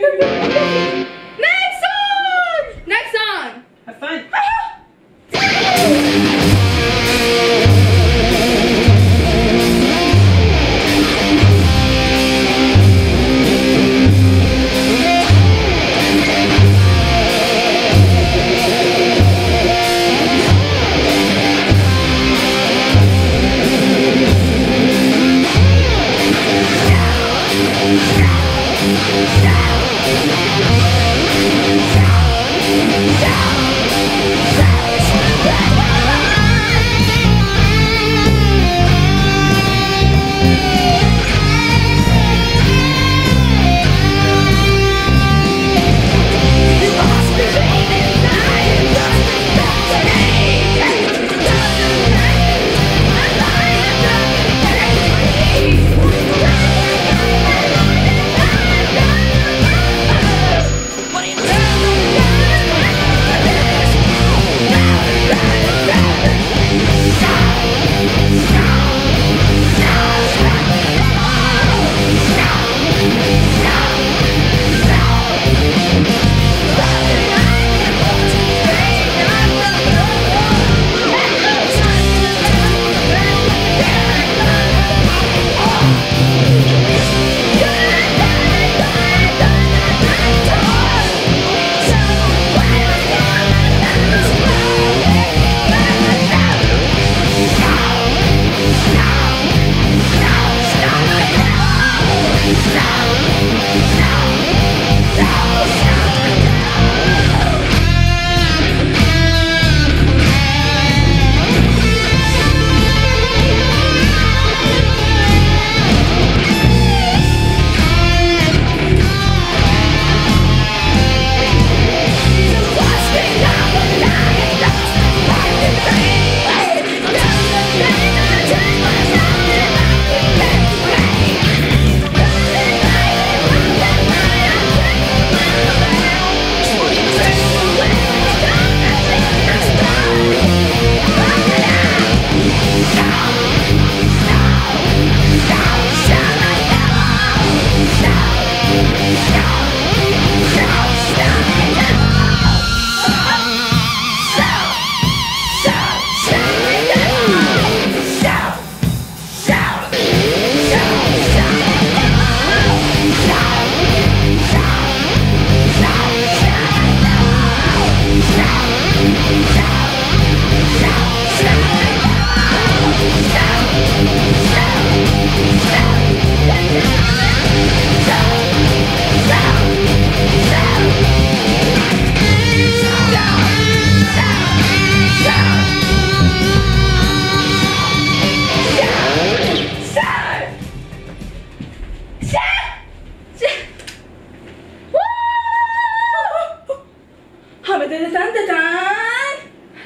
Next song! Next song! Have fun!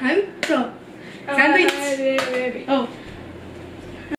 I'm pro. Sandwich. Oh.